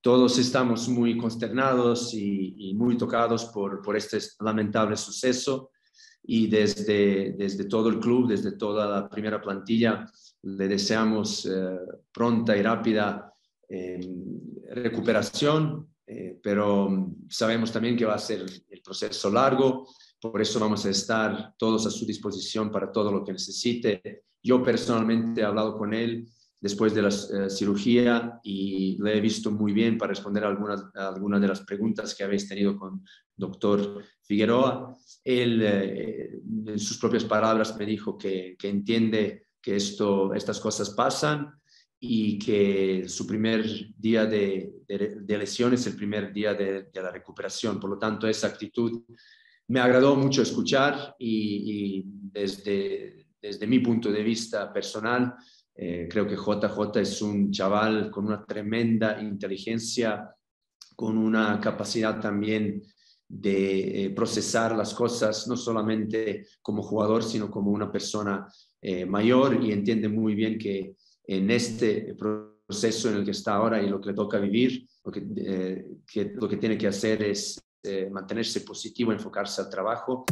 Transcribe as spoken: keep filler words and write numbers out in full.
Todos estamos muy consternados y, y muy tocados por, por este lamentable suceso, y desde, desde todo el club, desde toda la primera plantilla, le deseamos eh, pronta y rápida eh, recuperación, eh, pero sabemos también que va a ser el proceso largo, por eso vamos a estar todos a su disposición para todo lo que necesite. Yo personalmente he hablado con él después de la eh, cirugía y le he visto muy bien para responder a algunas, a algunas de las preguntas que habéis tenido con doctor Figueroa. Él, eh, en sus propias palabras, me dijo que, que entiende que esto, estas cosas pasan y que su primer día de, de, de lesión es el primer día de, de la recuperación. Por lo tanto, esa actitud me agradó mucho escuchar y, y desde, desde mi punto de vista personal, Eh, creo que J J es un chaval con una tremenda inteligencia, con una capacidad también de eh, procesar las cosas, no solamente como jugador, sino como una persona eh, mayor, y entiende muy bien que en este proceso en el que está ahora y lo que le toca vivir, lo que, eh, que, lo que tiene que hacer es eh, mantenerse positivo, enfocarse al trabajo.